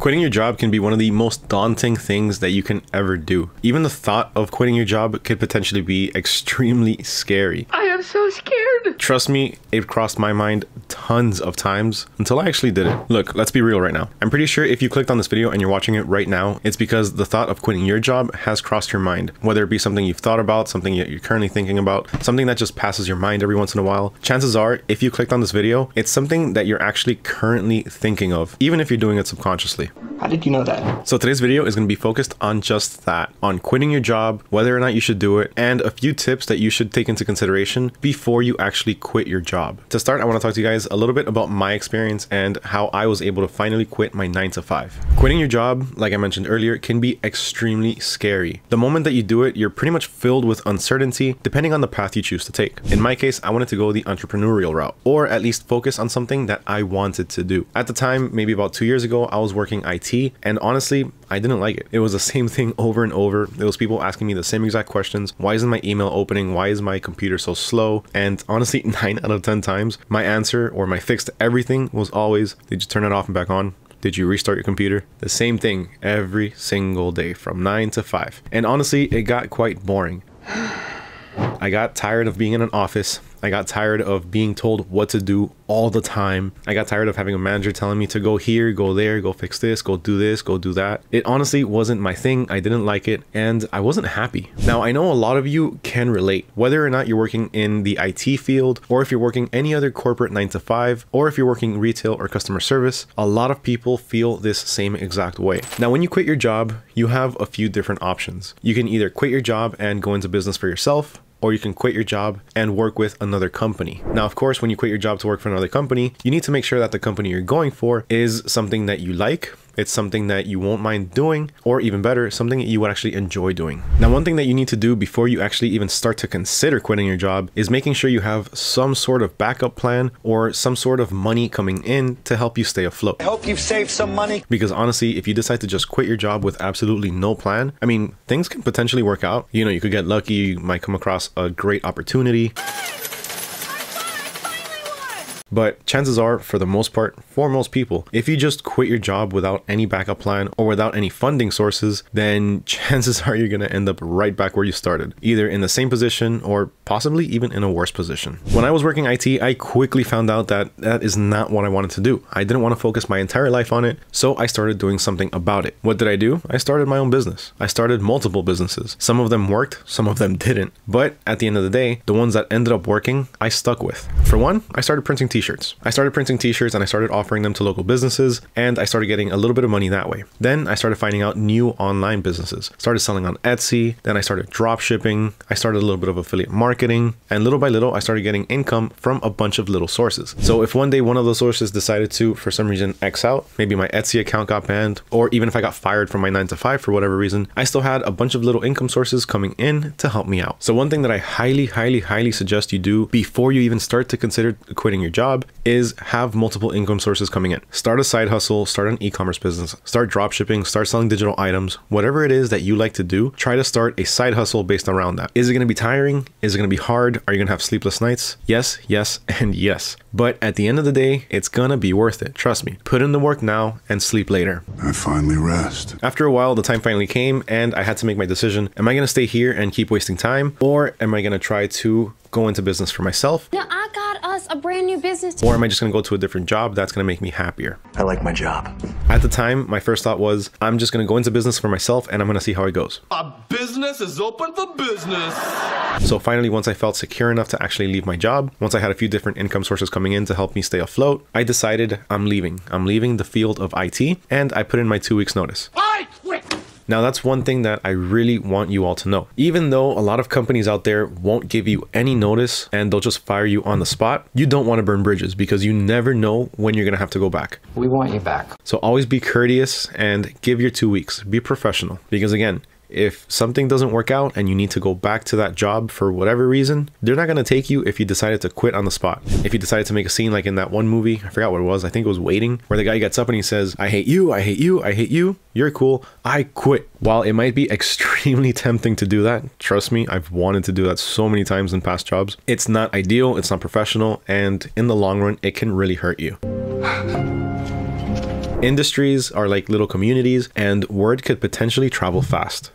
Quitting your job can be one of the most daunting things that you can ever do. Even the thought of quitting your job could potentially be extremely scary. I am so scared. Trust me, it crossed my mind tons of times until I actually did it. Look, let's be real right now. I'm pretty sure if you clicked on this video and you're watching it right now, it's because the thought of quitting your job has crossed your mind. Whether it be something you've thought about, something that you're currently thinking about, something that just passes your mind every once in a while, chances are, if you clicked on this video, it's something that you're actually currently thinking of, even if you're doing it subconsciously. How did you know that? So today's video is going to be focused on just that, on quitting your job, whether or not you should do it, and a few tips that you should take into consideration before you actually quit your job. To start, I want to talk to you guys a little bit about my experience and how I was able to finally quit my 9-to-5. Quitting your job, like I mentioned earlier, can be extremely scary. The moment that you do it, you're pretty much filled with uncertainty depending on the path you choose to take. In my case, I wanted to go the entrepreneurial route, or at least focus on something that I wanted to do. At the time, maybe about 2 years ago, I was working IT, and honestly, I didn't like it. It was the same thing over and over. There was people asking me the same exact questions. Why isn't my email opening? Why is my computer so slow? And honestly, 9 out of 10 times, my answer or my fix to everything was always, did you turn it off and back on? Did you restart your computer? The same thing every single day from 9 to 5. And honestly, it got quite boring. I got tired of being in an office. I got tired of being told what to do all the time. I got tired of having a manager telling me to go here, go there, go fix this, go do that. It honestly wasn't my thing. I didn't like it, and I wasn't happy. Now, I know a lot of you can relate, whether or not you're working in the IT field, or if you're working any other corporate 9-to-5, or if you're working retail or customer service, a lot of people feel this same exact way. Now, when you quit your job, you have a few different options. You can either quit your job and go into business for yourself, or you can quit your job and work with another company. Now, of course, when you quit your job to work for another company, you need to make sure that the company you're going for is something that you like, it's something that you won't mind doing, or even better, something that you would actually enjoy doing. Now, one thing that you need to do before you actually even start to consider quitting your job is making sure you have some sort of backup plan or some sort of money coming in to help you stay afloat. I hope you've saved some money. Because honestly, if you decide to just quit your job with absolutely no plan, I mean, things can potentially work out. You know, you could get lucky, you might come across a great opportunity. But chances are, for the most part, for most people, if you just quit your job without any backup plan or without any funding sources, then chances are you're going to end up right back where you started, either in the same position or possibly even in a worse position. When I was working IT, I quickly found out that that is not what I wanted to do. I didn't want to focus my entire life on it, so I started doing something about it. What did I do? I started my own business. I started multiple businesses. Some of them worked, some of them didn't. But at the end of the day, the ones that ended up working, I stuck with. For one, I started printing t-shirts. I started printing t-shirts and I started offering them to local businesses, and I started getting a little bit of money that way. Then I started finding out new online businesses, started selling on Etsy, then I started drop shipping, I started a little bit of affiliate marketing, and little by little I started getting income from a bunch of little sources. So if one day one of those sources decided to, for some reason, X out, maybe my Etsy account got banned, or even if I got fired from my 9-to-5 for whatever reason, I still had a bunch of little income sources coming in to help me out. So one thing that I highly suggest you do before you even start to consider quitting your job is have multiple income sources coming in. Start a side hustle, start an e-commerce business, start drop shipping, start selling digital items, whatever it is that you like to do, try to start a side hustle based around that. Is it going to be tiring? Is it going to be hard? Are you going to have sleepless nights? Yes, yes, and yes. But at the end of the day, it's going to be worth it. Trust me, put in the work now and sleep later. I finally rest. After a while, the time finally came and I had to make my decision. Am I going to stay here and keep wasting time, or am I going to try to go into business for myself? No, I got us a brand new business. Or am I just gonna go to a different job that's gonna make me happier? I like my job. At the time, my first thought was, I'm just gonna go into business for myself and I'm gonna see how it goes. A business is open for business. So finally, once I felt secure enough to actually leave my job, once I had a few different income sources coming in to help me stay afloat, I decided I'm leaving. I'm leaving the field of IT, and I put in my 2 weeks notice. I quit! Now, that's one thing that I really want you all to know. Even though a lot of companies out there won't give you any notice and they'll just fire you on the spot, you don't want to burn bridges because you never know when you're going to have to go back. We want you back. So always be courteous and give your 2 weeks. Be professional. Because again, if something doesn't work out and you need to go back to that job for whatever reason, they're not going to take you if you decided to quit on the spot. If you decided to make a scene like in that one movie, I forgot what it was, I think it was Waiting, where the guy gets up and he says, I hate you, I hate you, I hate you, you're cool, I quit. While it might be extremely tempting to do that, trust me, I've wanted to do that so many times in past jobs, it's not ideal, it's not professional, and in the long run, it can really hurt you. Industries are like little communities, and word could potentially travel fast.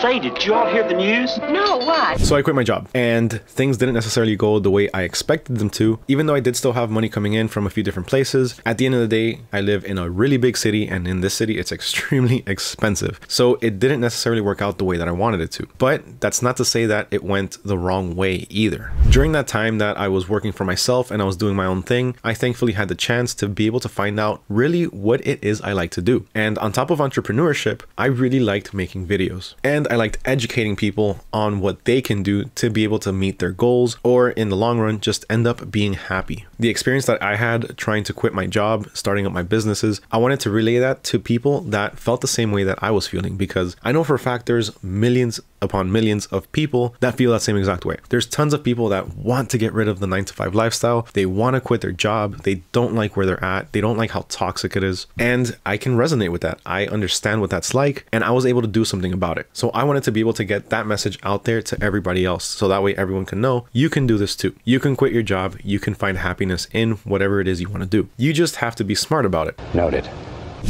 Say, did you all hear the news? No, why? So I quit my job, and things didn't necessarily go the way I expected them to, even though I did still have money coming in from a few different places. At the end of the day, I live in a really big city, and in this city, it's extremely expensive. So it didn't necessarily work out the way that I wanted it to, but that's not to say that it went the wrong way either. During that time that I was working for myself and I was doing my own thing, I thankfully had the chance to be able to find out really what it is I like to do. And on top of entrepreneurship, I really liked making videos. And I liked educating people on what they can do to be able to meet their goals, or in the long run, just end up being happy. The experience that I had trying to quit my job, starting up my businesses, I wanted to relay that to people that felt the same way that I was feeling, because I know for a fact there's millions upon millions of people that feel that same exact way. There's tons of people that want to get rid of the 9-to-5 lifestyle. They want to quit their job. They don't like where they're at. They don't like how toxic it is. And I can resonate with that. I understand what that's like, and I was able to do something about it. So I wanted to be able to get that message out there to everybody else. So that way everyone can know you can do this too. You can quit your job. You can find happiness in whatever it is you want to do. You just have to be smart about it. Noted.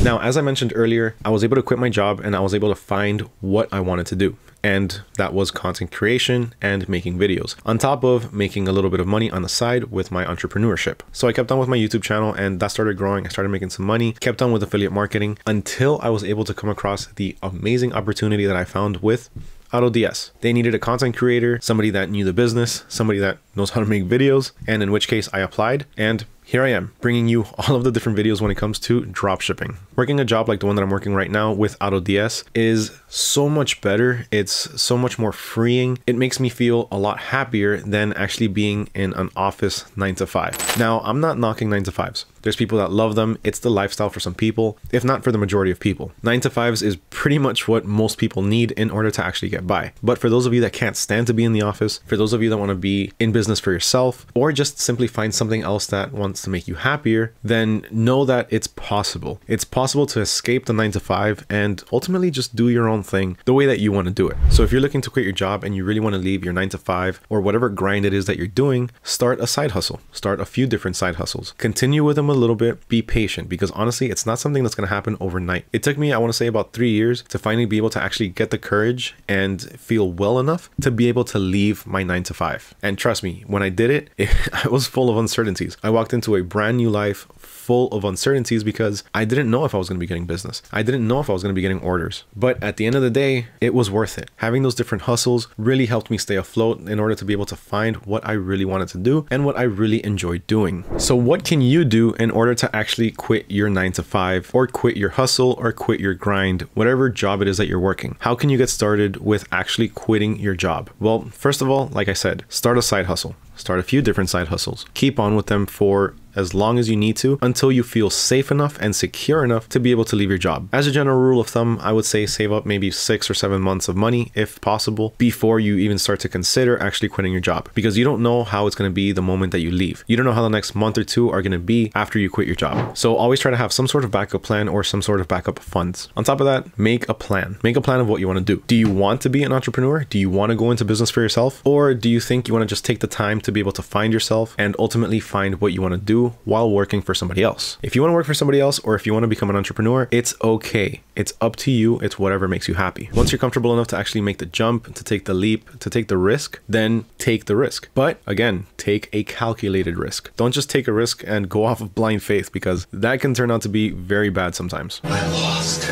Now, as I mentioned earlier, I was able to quit my job and I was able to find what I wanted to do. And that was content creation and making videos, on top of making a little bit of money on the side with my entrepreneurship. So I kept on with my YouTube channel, and that started growing. I started making some money, kept on with affiliate marketing, until I was able to come across the amazing opportunity that I found with AutoDS. They needed a content creator, somebody that knew the business, somebody that knows how to make videos, and in which case I applied, and here I am, bringing you all of the different videos when it comes to dropshipping. Working a job like the one that I'm working right now with AutoDS is so much better. It's so much more freeing. It makes me feel a lot happier than actually being in an office 9-to-5. Now, I'm not knocking 9-to-5s. There's people that love them. It's the lifestyle for some people, if not for the majority of people. 9-to-5s is pretty much what most people need in order to actually get by. But for those of you that can't stand to be in the office, for those of you that want to be in business for yourself, or just simply find something else that wants to make you happier, then know that it's possible. It's possible to escape the 9-to-5 and ultimately just do your own thing the way that you want to do it. So if you're looking to quit your job and you really want to leave your 9-to-5 or whatever grind it is that you're doing, start a side hustle. Start a few different side hustles. Continue with them a little bit. Be patient, because honestly, it's not something that's going to happen overnight. It took me, I want to say, about 3 years to finally be able to actually get the courage and feel well enough to be able to leave my 9-to-5. And trust me, when I did it, I was full of uncertainties. I walked into a brand new life full of uncertainties, because I didn't know if I was going to be getting business. I didn't know if I was going to be getting orders. But at the end of the day, it was worth it. Having those different hustles really helped me stay afloat in order to be able to find what I really wanted to do and what I really enjoyed doing. So what can you do in order to actually quit your 9-to-5, or quit your hustle, or quit your grind, whatever job it is that you're working? How can you get started with actually quitting your job? Well, first of all, like I said, start a side hustle. Start a few different side hustles. Keep on with them for as long as you need to, until you feel safe enough and secure enough to be able to leave your job. As a general rule of thumb, I would say save up maybe 6 or 7 months of money, if possible, before you even start to consider actually quitting your job, because you don't know how it's going to be the moment that you leave. You don't know how the next month or two are going to be after you quit your job. So always try to have some sort of backup plan or some sort of backup funds. On top of that, make a plan. Make a plan of what you want to do. Do you want to be an entrepreneur? Do you want to go into business for yourself? Or do you think you want to just take the time to be able to find yourself and ultimately find what you want to do while working for somebody else? If you want to work for somebody else, or if you want to become an entrepreneur, it's okay. It's up to you. It's whatever makes you happy. Once you're comfortable enough to actually make the jump, to take the leap, to take the risk, then take the risk. But again, take a calculated risk. Don't just take a risk and go off of blind faith, because that can turn out to be very bad sometimes. I lost.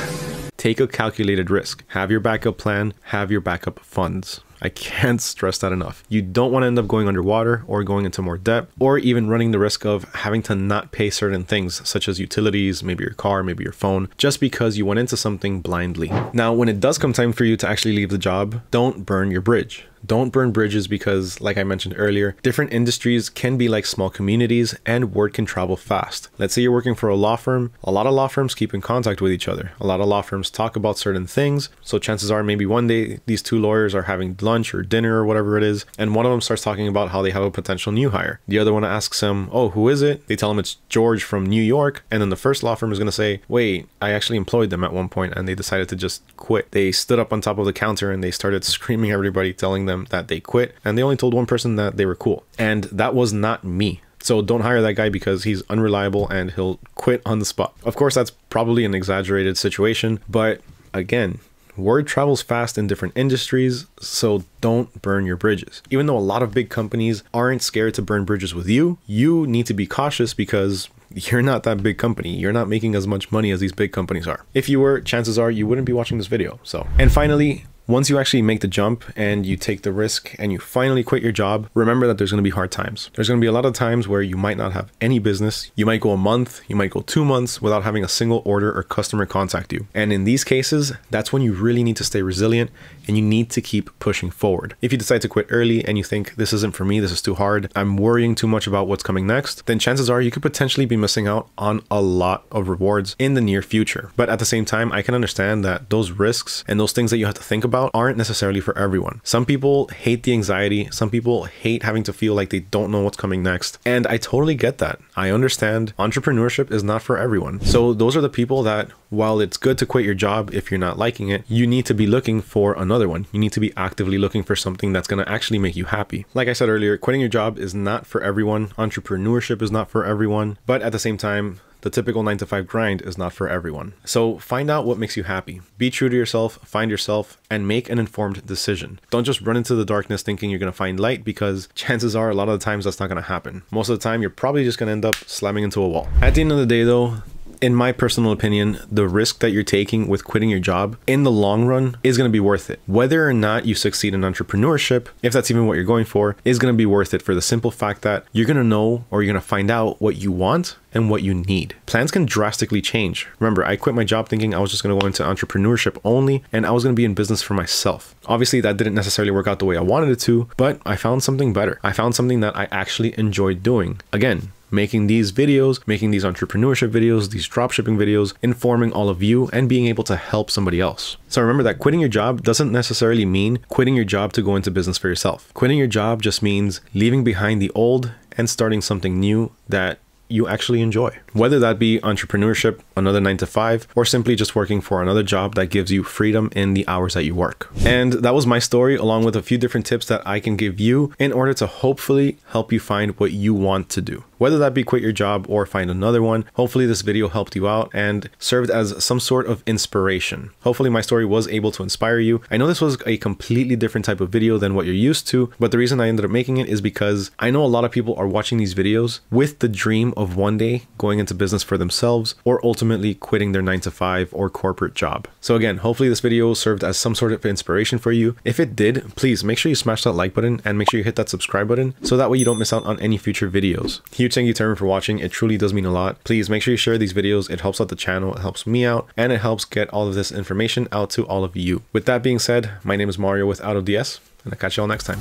Take a calculated risk. Have your backup plan. Have your backup funds. I can't stress that enough. You don't want to end up going underwater or going into more debt, or even running the risk of having to not pay certain things such as utilities, maybe your car, maybe your phone, just because you went into something blindly. Now, when it does come time for you to actually leave the job, don't burn your bridge. Don't burn bridges, because like I mentioned earlier, different industries can be like small communities and word can travel fast. Let's say you're working for a law firm. A lot of law firms keep in contact with each other. A lot of law firms talk about certain things. So chances are maybe one day these two lawyers are having lunch or dinner or whatever it is, and one of them starts talking about how they have a potential new hire. The other one asks him, oh, who is it? They tell him it's George from New York. And then the first law firm is going to say, wait, I actually employed them at one point and they decided to just quit. They stood up on top of the counter and they started screaming at everybody, telling them that they quit, and they only told one person that they were cool. And that was not me. So don't hire that guy because he's unreliable and he'll quit on the spot. Of course, that's probably an exaggerated situation, but again, word travels fast in different industries, so don't burn your bridges. Even though a lot of big companies aren't scared to burn bridges with you, you need to be cautious because you're not that big company. You're not making as much money as these big companies are. If you were, chances are you wouldn't be watching this video. So, and finally, once you actually make the jump and you take the risk and you finally quit your job, remember that there's going to be hard times. There's going to be a lot of times where you might not have any business. You might go a month, you might go 2 months without having a single order or customer contact you. And in these cases, that's when you really need to stay resilient and you need to keep pushing forward. If you decide to quit early and you think this isn't for me, this is too hard, I'm worrying too much about what's coming next, then chances are you could potentially be missing out on a lot of rewards in the near future. But at the same time, I can understand that those risks and those things that you have to think about aren't necessarily for everyone. Some people hate the anxiety. Some people hate having to feel like they don't know what's coming next. And I totally get that. I understand entrepreneurship is not for everyone. So those are the people that, while it's good to quit your job if you're not liking it, you need to be looking for another one. You need to be actively looking for something that's going to actually make you happy. Like I said earlier, quitting your job is not for everyone. Entrepreneurship is not for everyone. But at the same time, the typical 9-to-5 grind is not for everyone. So find out what makes you happy. Be true to yourself, find yourself, and make an informed decision. Don't just run into the darkness thinking you're going to find light, because chances are a lot of the times that's not going to happen. Most of the time, you're probably just going to end up slamming into a wall. At the end of the day though, in my personal opinion, the risk that you're taking with quitting your job in the long run is going to be worth it. Whether or not you succeed in entrepreneurship, if that's even what you're going for, is going to be worth it for the simple fact that you're going to know, or you're going to find out what you want and what you need. Plans can drastically change. Remember, I quit my job thinking I was just going to go into entrepreneurship only, and I was going to be in business for myself. Obviously, that didn't necessarily work out the way I wanted it to, but I found something better. I found something that I actually enjoyed doing. Again, making these videos, making these entrepreneurship videos, these dropshipping videos, informing all of you and being able to help somebody else. So remember that quitting your job doesn't necessarily mean quitting your job to go into business for yourself. Quitting your job just means leaving behind the old and starting something new that you actually enjoy. Whether that be entrepreneurship, another 9-to-5, or simply just working for another job that gives you freedom in the hours that you work. And that was my story, along with a few different tips that I can give you in order to hopefully help you find what you want to do. Whether that be quit your job or find another one, hopefully this video helped you out and served as some sort of inspiration. Hopefully my story was able to inspire you. I know this was a completely different type of video than what you're used to, but the reason I ended up making it is because I know a lot of people are watching these videos with the dream of one day going into business for themselves or ultimately quitting their 9-to-5 or corporate job. So again, hopefully this video served as some sort of inspiration for you. If it did, please make sure you smash that like button and make sure you hit that subscribe button so that way you don't miss out on any future videos. Thank you to everyone for watching. It truly does mean a lot. Please make sure you share these videos. It helps out the channel, it helps me out, and it helps get all of this information out to all of you. With that being said, my name is Mario with AutoDS, and I'll catch you all next time.